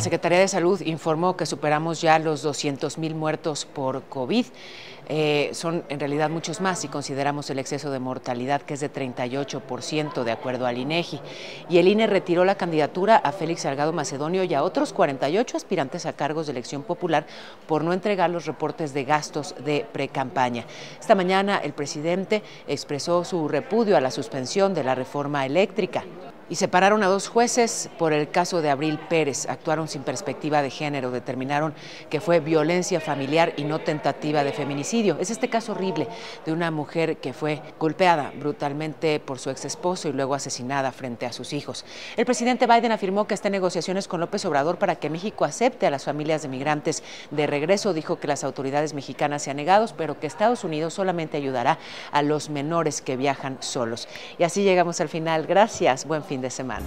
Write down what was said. La Secretaría de Salud informó que superamos ya los 200,000 muertos por COVID. Son en realidad muchos más si consideramos el exceso de mortalidad, que es de 38% de acuerdo al INEGI. Y el INE retiró la candidatura a Félix Salgado Macedonio y a otros 48 aspirantes a cargos de elección popular por no entregar los reportes de gastos de precampaña. Esta mañana el presidente expresó su repudio a la suspensión de la reforma eléctrica. Y separaron a dos jueces por el caso de Abril Pérez. Actuaron sin perspectiva de género. Determinaron que fue violencia familiar y no tentativa de feminicidio. Es este caso horrible de una mujer que fue golpeada brutalmente por su exesposo y luego asesinada frente a sus hijos. El presidente Biden afirmó que está en negociaciones con López Obrador para que México acepte a las familias de migrantes de regreso. Dijo que las autoridades mexicanas se han negado, pero que Estados Unidos solamente ayudará a los menores que viajan solos. Y así llegamos al final. Gracias. Buen fin de semana.